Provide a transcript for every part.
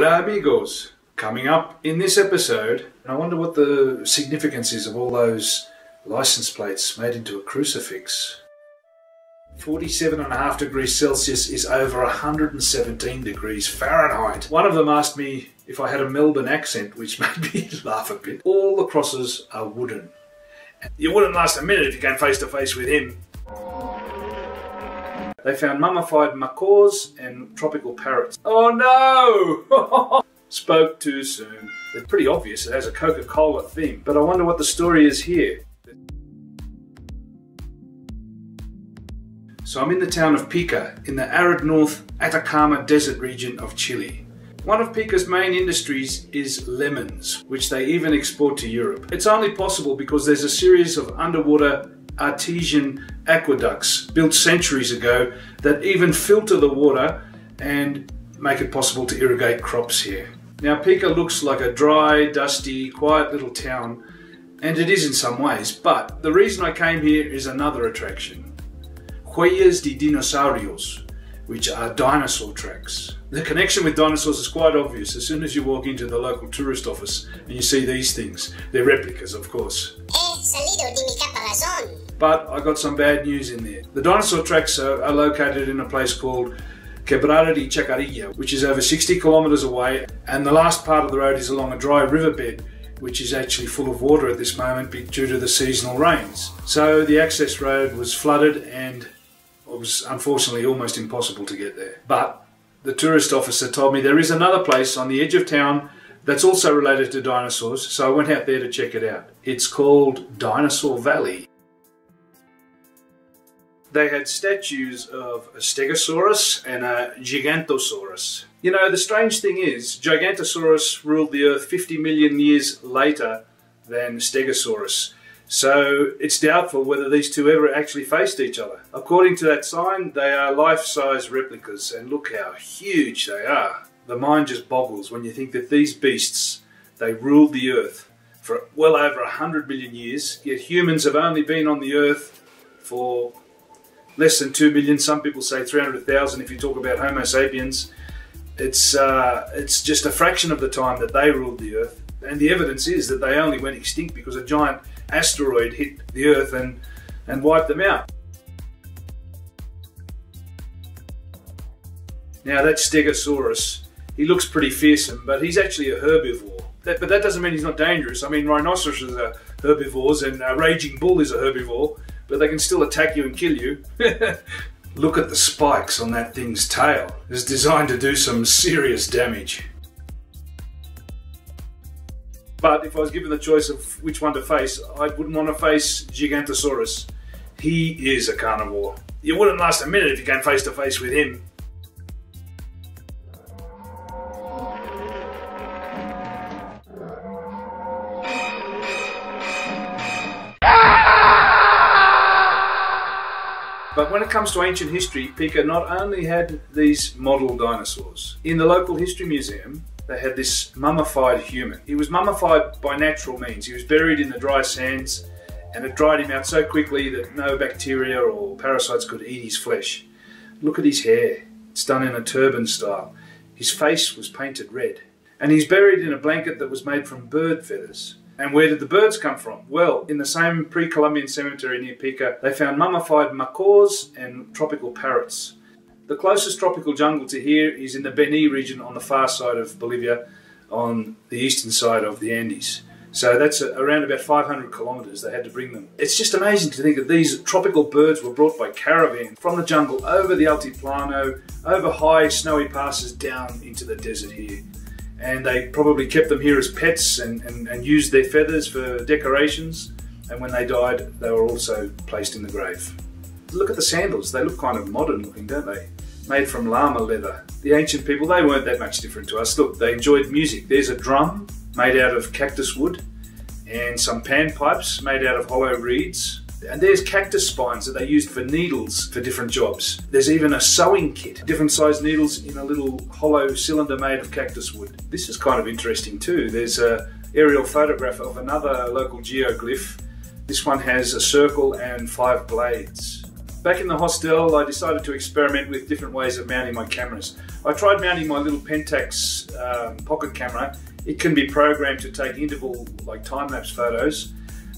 Hola amigos! Coming up in this episode, I wonder what the significance is of all those license plates made into a crucifix. 47.5 degrees Celsius is over 117 degrees Fahrenheit. One of them asked me if I had a Melbourne accent, which made me laugh a bit. All the crosses are wooden. You wouldn't last a minute if you came face to face with him. They found mummified macaws and tropical parrots. Oh no! Spoke too soon. It's pretty obvious it has a Coca-Cola theme, but I wonder what the story is here. So I'm in the town of Pica, in the arid north Atacama desert region of Chile. One of Pica's main industries is lemons, which they even export to Europe. It's only possible because there's a series of underwater artesian aqueducts built centuries ago that even filter the water and make it possible to irrigate crops here. Now Pica looks like a dry, dusty, quiet little town, and it is in some ways, but the reason I came here is another attraction. Huellas de Dinosaurios, which are dinosaur tracks. The connection with dinosaurs is quite obvious as soon as you walk into the local tourist office and you see these things. They're replicas, of course. But I got some bad news in there. The dinosaur tracks are located in a place called Quebrada de Chacarilla, which is over 60 kilometers away, and the last part of the road is along a dry riverbed, which is actually full of water at this moment due to the seasonal rains. So the access road was flooded and it was unfortunately almost impossible to get there. But the tourist officer told me there is another place on the edge of town that's also related to dinosaurs, so I went out there to check it out. It's called Dinosaur Valley. They had statues of a Stegosaurus and a Gigantosaurus. You know, the strange thing is, Gigantosaurus ruled the Earth 50 million years later than Stegosaurus. So it's doubtful whether these two ever actually faced each other. According to that sign, they are life-size replicas, and look how huge they are. The mind just boggles when you think that these beasts, they ruled the Earth for well over 100 million years, yet humans have only been on the Earth for less than 2 million, some people say 300,000 if you talk about Homo sapiens. It's just a fraction of the time that they ruled the Earth, and the evidence is that they only went extinct because a giant asteroid hit the Earth and wiped them out. Now that's Stegosaurus. He looks pretty fearsome, but he's actually a herbivore. But that doesn't mean he's not dangerous. I mean, rhinoceroses are herbivores and a raging bull is a herbivore, but they can still attack you and kill you. Look at the spikes on that thing's tail. It's designed to do some serious damage. But if I was given the choice of which one to face, I wouldn't want to face Gigantosaurus. He is a carnivore. You wouldn't last a minute if you came face to face with him. But when it comes to ancient history, Pica not only had these model dinosaurs. In the local history museum, they had this mummified human. He was mummified by natural means. He was buried in the dry sands and it dried him out so quickly that no bacteria or parasites could eat his flesh. Look at his hair. It's done in a turban style. His face was painted red. And he's buried in a blanket that was made from bird feathers. And where did the birds come from? Well, in the same pre-Columbian cemetery near Pica, they found mummified macaws and tropical parrots. The closest tropical jungle to here is in the Beni region on the far side of Bolivia, on the eastern side of the Andes. So that's around about 500 kilometers they had to bring them. It's just amazing to think that these tropical birds were brought by caravan from the jungle over the Altiplano, over high snowy passes down into the desert here. And they probably kept them here as pets and used their feathers for decorations, and when they died they were also placed in the grave. Look at the sandals, they look kind of modern looking, don't they? Made from llama leather. The ancient people, they weren't that much different to us. Look, they enjoyed music. There's a drum made out of cactus wood and some panpipes made out of hollow reeds. And there's cactus spines that they used for needles for different jobs. There's even a sewing kit, different sized needles in a little hollow cylinder made of cactus wood. This is kind of interesting too. There's an aerial photograph of another local geoglyph. This one has a circle and 5 blades. Back in the hostel, I decided to experiment with different ways of mounting my cameras. I tried mounting my little Pentax pocket camera. It can be programmed to take interval, like time-lapse photos,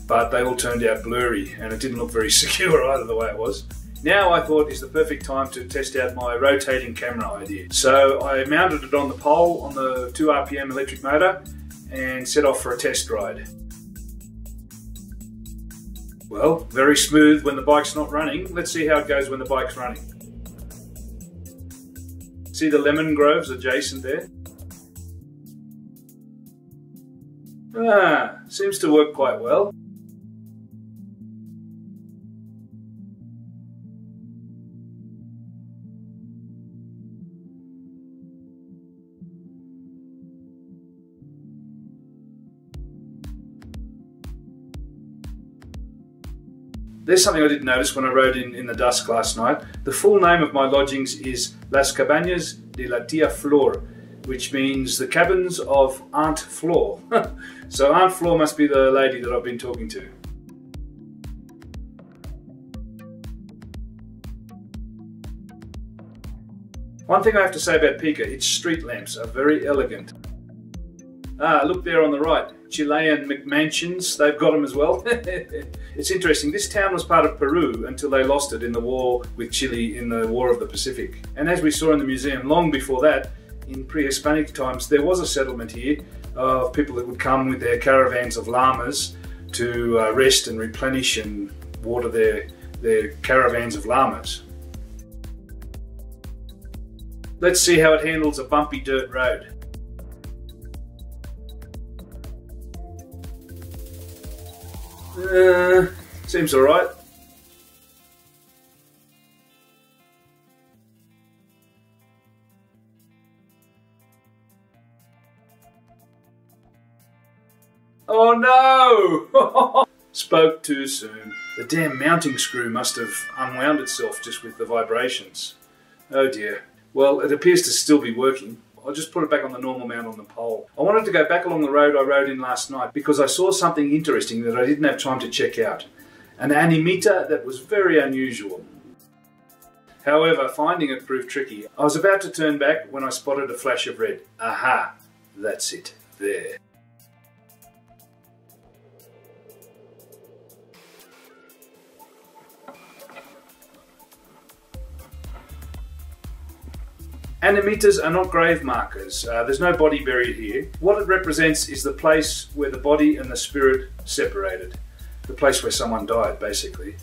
but they all turned out blurry and it didn't look very secure either the way it was. Now I thought is the perfect time to test out my rotating camera idea. So I mounted it on the pole on the 2 RPM electric motor and set off for a test ride. Well, very smooth when the bike's not running. Let's see how it goes when the bike's running. See the lemon groves adjacent there? Ah, seems to work quite well. There's something I didn't notice when I rode in the dusk last night. The full name of my lodgings is Las Cabañas de la Tia Flor, which means the cabins of Aunt Flor. So Aunt Flor must be the lady that I've been talking to. One thing I have to say about Pica, its street lamps are very elegant. Ah, look there on the right, Chilean McMansions, they've got them as well. It's interesting, this town was part of Peru until they lost it in the war with Chile in the War of the Pacific. And as we saw in the museum long before that, in pre-Hispanic times, there was a settlement here of people that would come with their caravans of llamas to rest and replenish and water their caravans of llamas. Let's see how it handles a bumpy dirt road. Seems alright. Oh no! Spoke too soon. The damn mounting screw must have unwound itself just with the vibrations. Oh dear. Well, it appears to still be working. I'll just put it back on the normal mount on the pole. I wanted to go back along the road I rode in last night because I saw something interesting that I didn't have time to check out. An animita that was very unusual. However, finding it proved tricky. I was about to turn back when I spotted a flash of red. Aha! That's it. There. Animitas are not grave markers. There's no body buried here. What it represents is the place where the body and the spirit separated. The place where someone died, basically.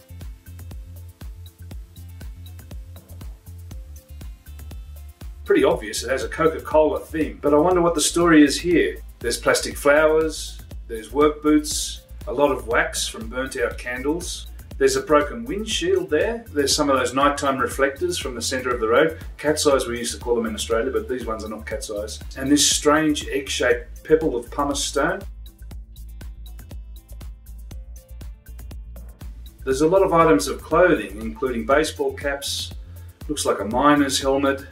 Pretty obvious, it has a Coca-Cola theme, but I wonder what the story is here. There's plastic flowers, there's work boots, a lot of wax from burnt out candles. There's a broken windshield there. There's some of those nighttime reflectors from the centre of the road. Cat's eyes we used to call them in Australia, but these ones are not cat's eyes. And this strange egg-shaped pebble of pumice stone. There's a lot of items of clothing, including baseball caps, looks like a miner's helmet,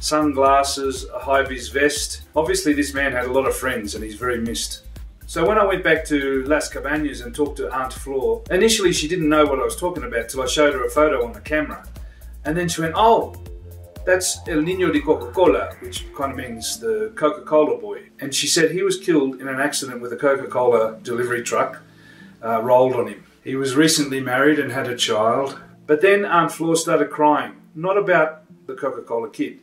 sunglasses, a high-vis vest. Obviously this man had a lot of friends and he's very missed. So when I went back to Las Cabañas and talked to Aunt Flor, initially she didn't know what I was talking about till I showed her a photo on the camera. And then she went, oh, that's El Niño de Coca-Cola, which kind of means the Coca-Cola boy. And she said he was killed in an accident with a Coca-Cola delivery truck rolled on him. He was recently married and had a child. But then Aunt Flor started crying, not about the Coca-Cola kid,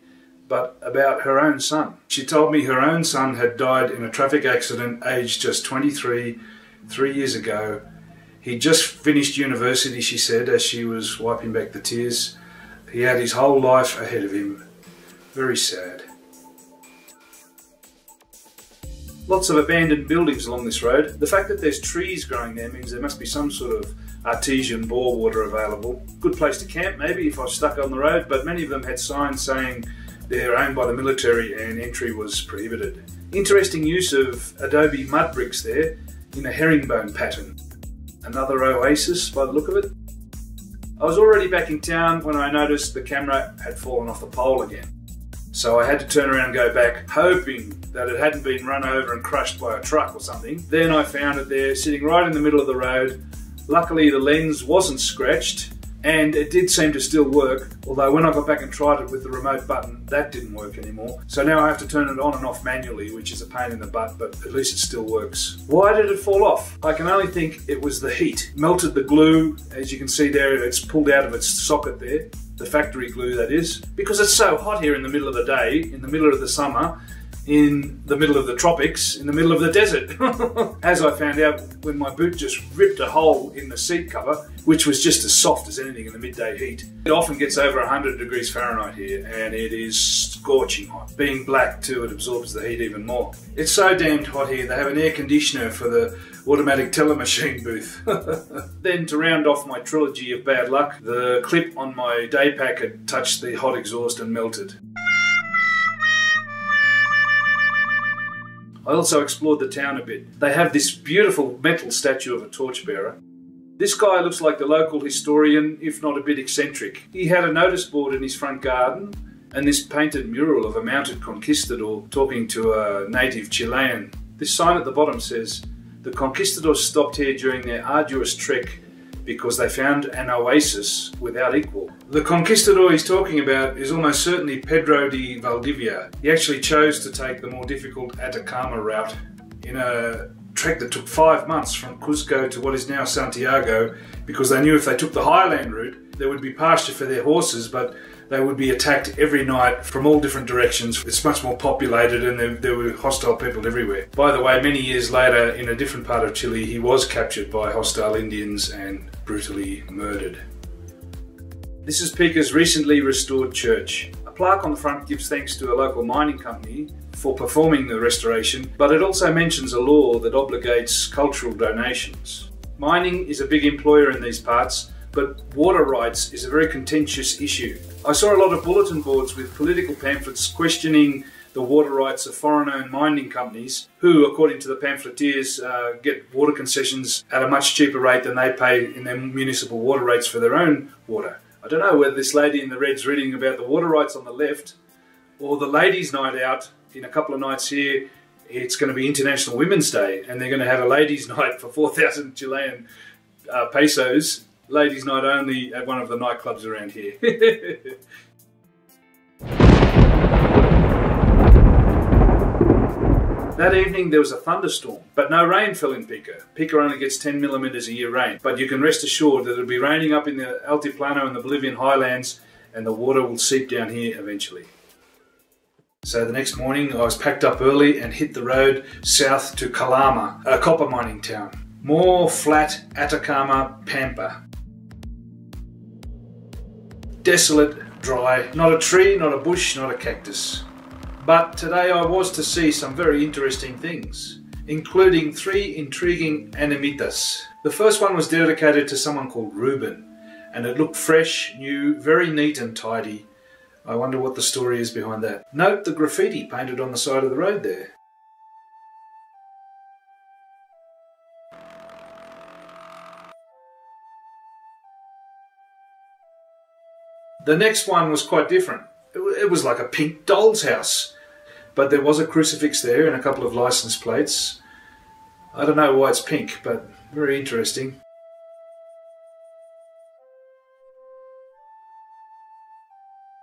but about her own son. She told me her own son had died in a traffic accident aged just 23, 3 years ago. He'd just finished university, she said, as she was wiping back the tears. He had his whole life ahead of him. Very sad. Lots of abandoned buildings along this road. The fact that there's trees growing there means there must be some sort of artesian bore water available. Good place to camp maybe if I was stuck on the road, but many of them had signs saying they're owned by the military and entry was prohibited. Interesting use of adobe mud bricks there in a herringbone pattern. Another oasis by the look of it. I was already back in town when I noticed the camera had fallen off the pole again. So I had to turn around and go back, hoping that it hadn't been run over and crushed by a truck or something. Then I found it there, sitting right in the middle of the road. Luckily the lens wasn't scratched, And it did seem to still work, although when I got back and tried it with the remote button, that didn't work anymore. So now I have to turn it on and off manually, which is a pain in the butt, but at least it still works. Why did it fall off? I can only think it was the heat. Melted the glue, as you can see there, it's pulled out of its socket there, the factory glue that is, because it's so hot here in the middle of the day, in the middle of the summer, in the middle of the tropics, in the middle of the desert. As I found out when my boot just ripped a hole in the seat cover, which was just as soft as anything in the midday heat. It often gets over 100 degrees Fahrenheit here, and it is scorching hot. Being black too, it absorbs the heat even more. It's so damned hot here, they have an air conditioner for the automatic teller machine booth. Then to round off my trilogy of bad luck, the clip on my day pack had touched the hot exhaust and melted. I also explored the town a bit. They have this beautiful metal statue of a torchbearer. This guy looks like the local historian, if not a bit eccentric. He had a notice board in his front garden and this painted mural of a mounted conquistador talking to a native Chilean. This sign at the bottom says, "The conquistadors stopped here during their arduous trek because they found an oasis without equal." The conquistador he's talking about is almost certainly Pedro de Valdivia. He actually chose to take the more difficult Atacama route in a trek that took 5 months from Cusco to what is now Santiago, because they knew if they took the highland route, there would be pasture for their horses, but they would be attacked every night from all different directions. It's much more populated and there were hostile people everywhere. By the way, many years later, in a different part of Chile, he was captured by hostile Indians and brutally murdered. This is Pica's recently restored church. A plaque on the front gives thanks to a local mining company for performing the restoration, but it also mentions a law that obligates cultural donations. Mining is a big employer in these parts, but water rights is a very contentious issue. I saw a lot of bulletin boards with political pamphlets questioning the water rights of foreign-owned mining companies who, according to the pamphleteers, get water concessions at a much cheaper rate than they pay in their municipal water rates for their own water. I don't know whether this lady in the red's reading about the water rights on the left or the ladies' night out in a couple of nights here. It's going to be International Women's Day and they're going to have a ladies' night for 4,000 Chilean pesos. Ladies' night only at one of the nightclubs around here. That evening there was a thunderstorm, but no rain fell in Pica. Pica only gets 10 millimeters a year rain, but you can rest assured that it'll be raining up in the Altiplano and the Bolivian highlands, and the water will seep down here eventually. So the next morning I was packed up early and hit the road south to Calama, a copper mining town. More flat Atacama Pampa. Desolate, dry, not a tree, not a bush, not a cactus. But today I was to see some very interesting things, including three intriguing animitas. The first one was dedicated to someone called Reuben, and it looked fresh, new, very neat and tidy. I wonder what the story is behind that. Note the graffiti painted on the side of the road there. The next one was quite different. It was like a pink doll's house, but there was a crucifix there and a couple of license plates. I don't know why it's pink, but very interesting.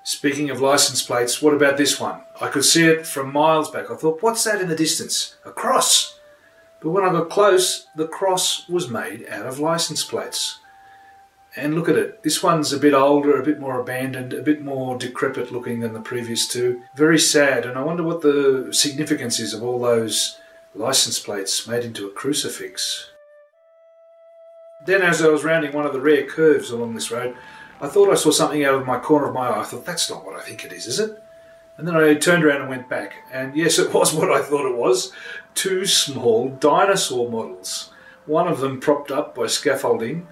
Speaking of license plates, what about this one? I could see it from miles back. I thought, what's that in the distance? A cross! But when I got close, the cross was made out of license plates. And look at it. This one's a bit older, a bit more abandoned, a bit more decrepit looking than the previous two. Very sad, and I wonder what the significance is of all those license plates made into a crucifix. Then as I was rounding one of the rare curves along this road, I thought I saw something out of my corner of my eye. I thought, that's not what I think it is it? And then I turned around and went back. And yes, it was what I thought it was. Two small dinosaur models. One of them propped up by scaffolding.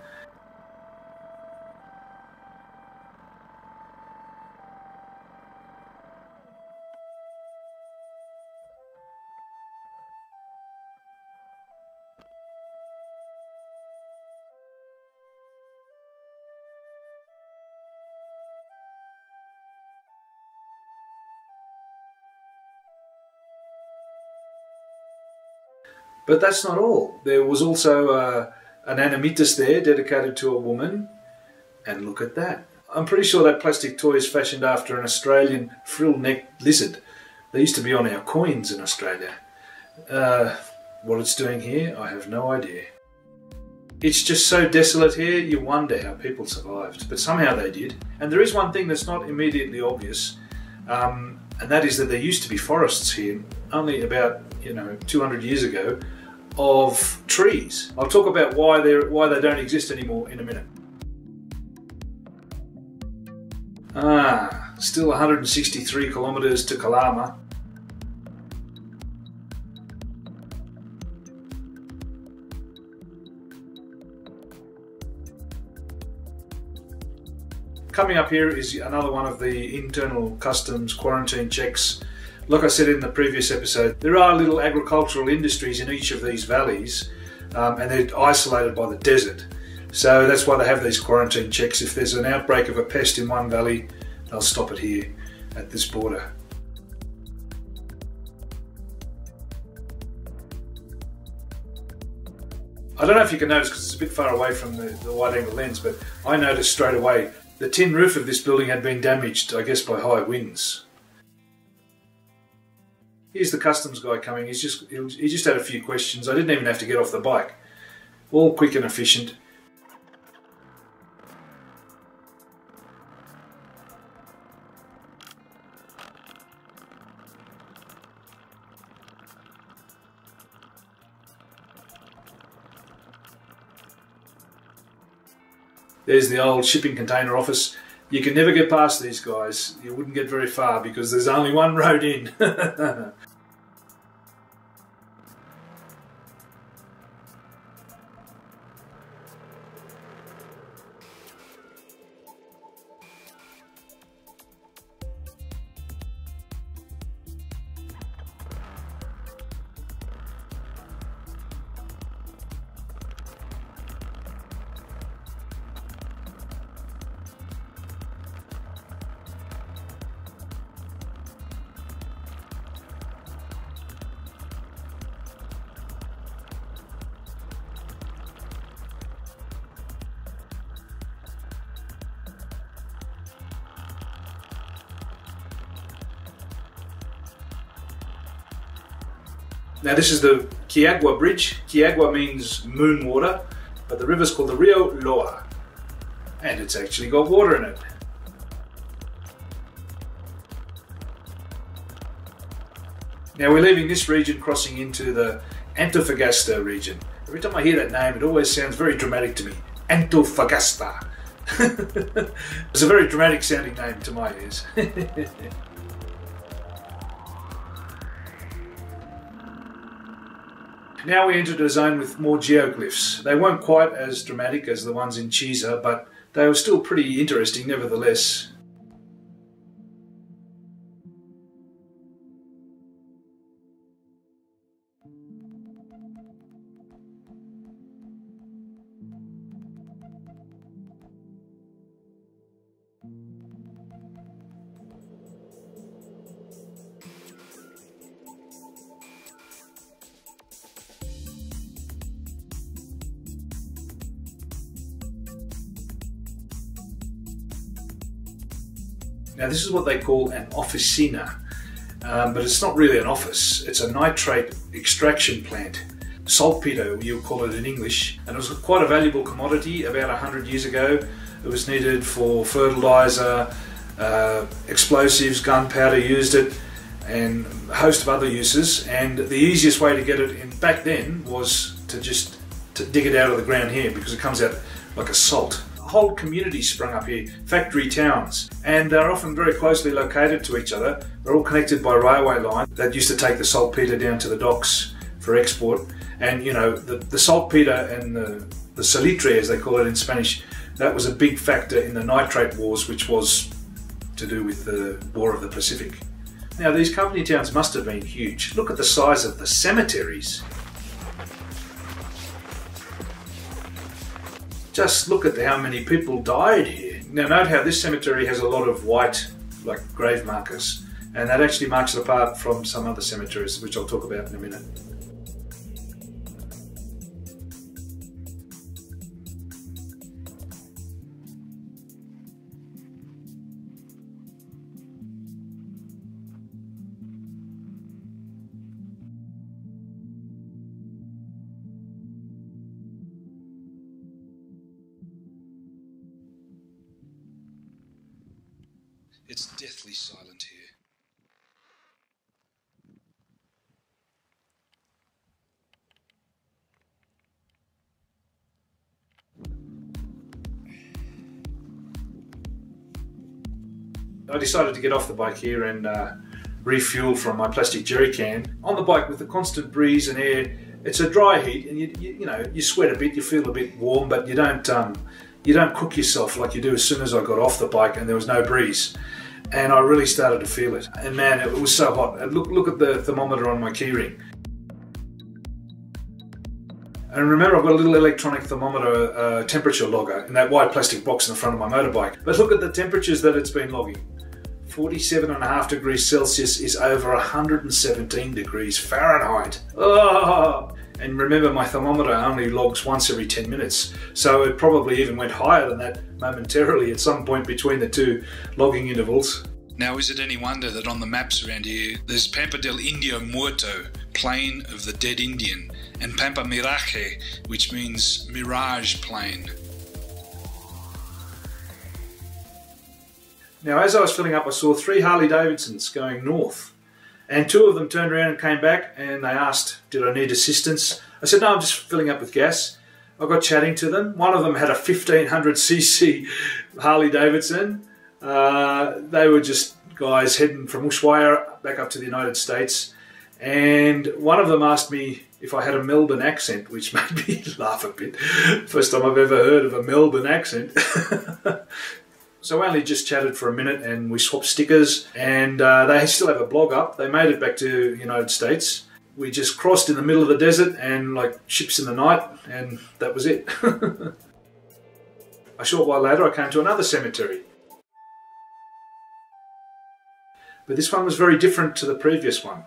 But that's not all. There was also an animitas there dedicated to a woman, And look at that. I'm pretty sure that plastic toy is fashioned after an Australian frill-necked lizard. They used to be on our coins in Australia. What it's doing here, I have no idea. It's just so desolate here, you wonder how people survived, but somehow they did. And there is one thing that's not immediately obvious, and that is that there used to be forests here, only about 200 years ago, of trees. I'll talk about why they don't exist anymore in a minute. Ah, still 163 kilometers to Calama. Coming up here is another one of the internal customs quarantine checks. Like I said in the previous episode, there are little agricultural industries in each of these valleys, and they're isolated by the desert. So that's why they have these quarantine checks. If there's an outbreak of a pest in one valley, they'll stop it here at this border. I don't know if you can notice because it's a bit far away from the wide-angle lens, but I noticed straight away the tin roof of this building had been damaged, I guess, by high winds. Here's the customs guy coming. He just had a few questions. I didn't even have to get off the bike. All quick and efficient. There's the old shipping container office. You can never get past these guys. You wouldn't get very far because there's only one road in. Now this is the Quillagua Bridge. Quillagua means moon water, but the river's called the Rio Loa, and it's actually got water in it. Now we're leaving this region, crossing into the Antofagasta region. Every time I hear that name, it always sounds very dramatic to me. Antofagasta. It's a very dramatic sounding name to my ears. Now we entered a zone with more geoglyphs. They weren't quite as dramatic as the ones in Chiesa, but they were still pretty interesting nevertheless. Now this is what they call an officina, but it's not really an office. It's a nitrate extraction plant. Saltpeter, you'll call it in English. And it was quite a valuable commodity about 100 years ago. It was needed for fertilizer, explosives, gunpowder used it, and a host of other uses. And the easiest way to get it in back then was to dig it out of the ground here, because it comes out like a salt. Whole communities sprung up here, factory towns, and they're often very closely located to each other. They're all connected by railway line that used to take the saltpeter down to the docks for export. And the saltpeter and the salitre, as they call it in Spanish, that was a big factor in the nitrate wars, which was to do with the War of the Pacific. Now these company towns must have been huge. Look at the size of the cemeteries. Just look at how many people died here. Now note how this cemetery has a lot of white, like, grave markers, and that actually marks it apart from some other cemeteries, which I'll talk about in a minute. It's deathly silent here. I decided to get off the bike here and refuel from my plastic jerry can. On the bike with the constant breeze and air, it's a dry heat, and you sweat a bit, you feel a bit warm, but you don't cook yourself like you do as soon as I got off the bike and there was no breeze. And I really started to feel it. And man, it was so hot. And look at the thermometer on my keyring. And remember, I've got a little electronic thermometer temperature logger in that white plastic box in the front of my motorbike. But look at the temperatures that it's been logging. 47.5 degrees Celsius is over 117 degrees Fahrenheit. Oh! And remember, my thermometer only logs once every 10 minutes. So it probably even went higher than that momentarily at some point between the two logging intervals. Now, is it any wonder that on the maps around here, there's Pampa del Indio Muerto, Plain of the Dead Indian, and Pampa Mirage, which means Mirage Plain. Now, as I was filling up, I saw 3 Harley-Davidsons going north. And 2 of them turned around and came back, and they asked, did I need assistance? I said, no, I'm just filling up with gas. I got chatting to them. One of them had a 1500cc Harley-Davidson. They were just guys heading from Ushuaia back up to the United States, and one of them asked me if I had a Melbourne accent, which made me laugh a bit. First time I've ever heard of a Melbourne accent. So I only just chatted for a minute and we swapped stickers, and they still have a blog up. They made it back to the United States. We just crossed in the middle of the desert and like ships in the night, and that was it. A short while later I came to another cemetery. But this one was very different to the previous one.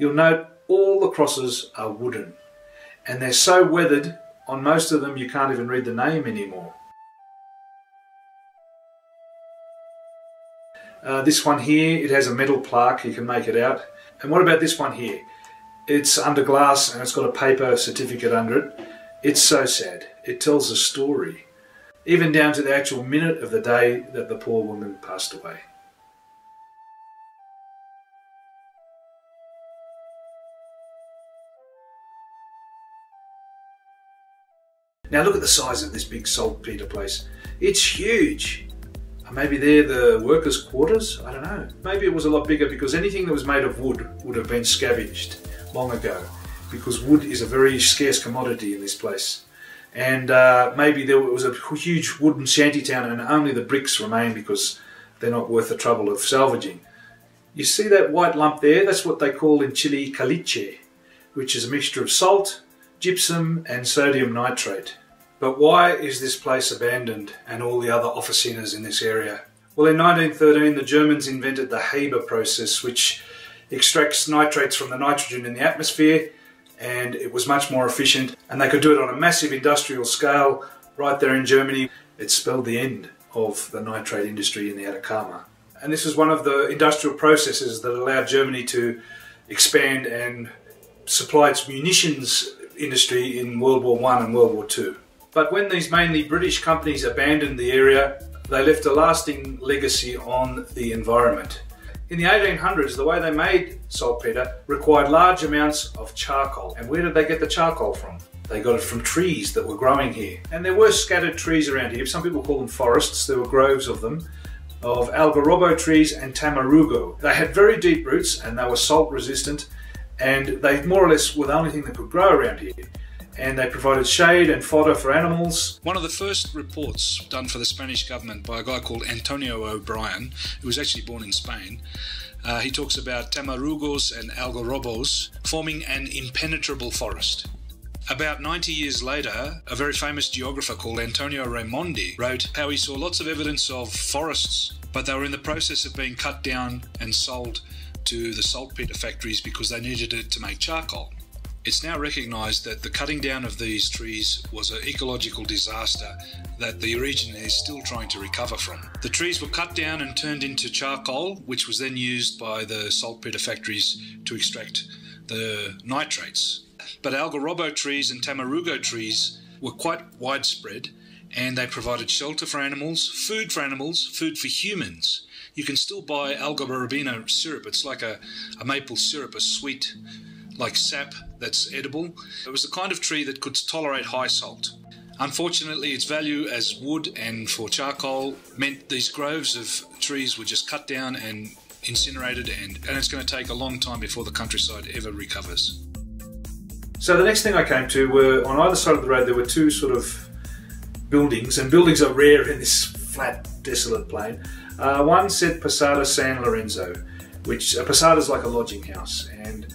You'll note all the crosses are wooden, and they're so weathered on most of them you can't even read the name anymore. This one here, it has a metal plaque, you can make it out. And what about this one here? It's under glass and it's got a paper certificate under it. It's so sad. It tells a story, even down to the actual minute of the day that the poor woman passed away. Now look at the size of this big Saltpeter place. It's huge. Maybe they're the workers' quarters? I don't know. Maybe it was a lot bigger because anything that was made of wood would have been scavenged long ago, because wood is a very scarce commodity in this place. And maybe there was a huge wooden shantytown and only the bricks remain because they're not worth the trouble of salvaging. You see that white lump there? That's what they call in Chile caliche, which is a mixture of salt, gypsum and sodium nitrate. But why is this place abandoned and all the other officinas in this area? Well, in 1913 the Germans invented the Haber process, which extracts nitrates from the nitrogen in the atmosphere, and it was much more efficient, and they could do it on a massive industrial scale right there in Germany. It spelled the end of the nitrate industry in the Atacama. And this is one of the industrial processes that allowed Germany to expand and supply its munitions industry in World War I and World War II. But when these mainly British companies abandoned the area, they left a lasting legacy on the environment. In the 1800s, the way they made saltpeter required large amounts of charcoal. And where did they get the charcoal from? They got it from trees that were growing here. And there were scattered trees around here. Some people call them forests. There were groves of them, of Algarrobo trees and Tamarugo. They had very deep roots and they were salt resistant, and they more or less were the only thing that could grow around here. And they provided shade and fodder for animals. One of the first reports done for the Spanish government by a guy called Antonio O'Brien, who was actually born in Spain, he talks about tamarugos and algarrobos forming an impenetrable forest. About 90 years later, a very famous geographer called Antonio Raimondi wrote how he saw lots of evidence of forests, but they were in the process of being cut down and sold to the saltpeter factories because they needed it to make charcoal. It's now recognised that the cutting down of these trees was an ecological disaster that the region is still trying to recover from. The trees were cut down and turned into charcoal, which was then used by the saltpeter factories to extract the nitrates. But algarrobo trees and tamarugo trees were quite widespread, and they provided shelter for animals, food for humans. You can still buy algarrobo syrup. It's like a maple syrup, a sweet like sap that's edible. It was the kind of tree that could tolerate high salt. Unfortunately, its value as wood and for charcoal meant these groves of trees were just cut down and incinerated, and it's going to take a long time before the countryside ever recovers. So the next thing I came to were, on either side of the road there were two sort of buildings, and buildings are rare in this flat, desolate plain. One said Posada San Lorenzo, which Posada is like a lodging house, and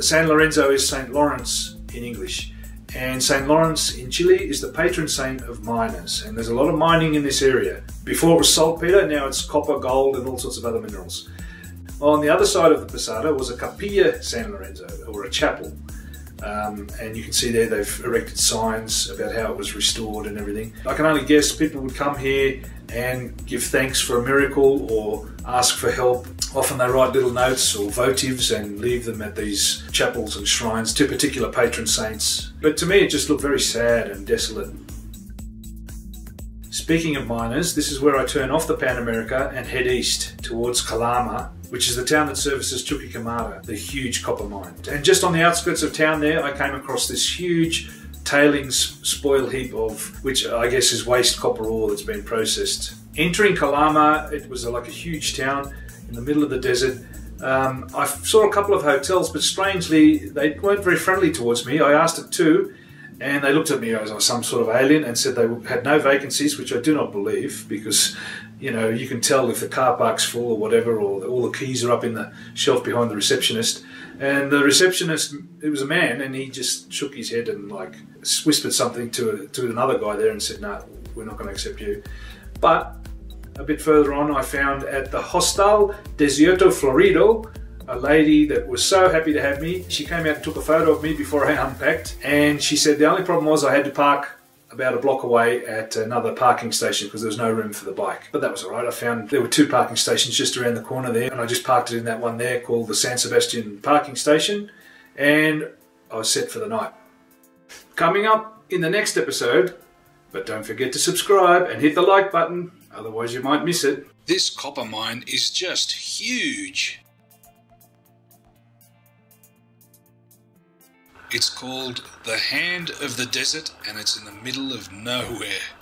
San Lorenzo is St. Lawrence in English, and St. Lawrence in Chile is the patron saint of miners, and there's a lot of mining in this area. Before it was saltpeter, now it's copper, gold and all sorts of other minerals. On the other side of the Posada was a Capilla San Lorenzo, or a chapel, and you can see there they've erected signs about how it was restored and everything. I can only guess people would come here and give thanks for a miracle or ask for help. Often they write little notes or votives and leave them at these chapels and shrines to particular patron saints. But to me it just looked very sad and desolate. Speaking of miners, this is where I turn off the Pan America and head east towards Calama, which is the town that services Chuquicamata, the huge copper mine. And just on the outskirts of town there, I came across this huge tailings spoil heap of, which I guess is waste copper ore that's been processed. Entering Calama, it was like a huge town in the middle of the desert. I saw a couple of hotels, but strangely, they weren't very friendly towards me. I asked at two, and they looked at me as some sort of alien and said they had no vacancies, which I do not believe, because, you know, you can tell if the car park's full or whatever, or all the keys are up in the shelf behind the receptionist. And the receptionist, it was a man, and he just shook his head and like whispered something to another guy there and said, no, we're not going to accept you. But a bit further on, I found at the Hostal Desierto Florido, a lady that was so happy to have me. She came out and took a photo of me before I unpacked, and she said the only problem was I had to park about a block away at another parking station because there was no room for the bike. But that was all right. I found there were two parking stations just around the corner there, and I just parked it in that one there called the San Sebastian parking station, and I was set for the night. Coming up in the next episode, but don't forget to subscribe and hit the like button, otherwise you might miss it. This copper mine is just huge. It's called the Hand of the Desert, and it's in the middle of nowhere.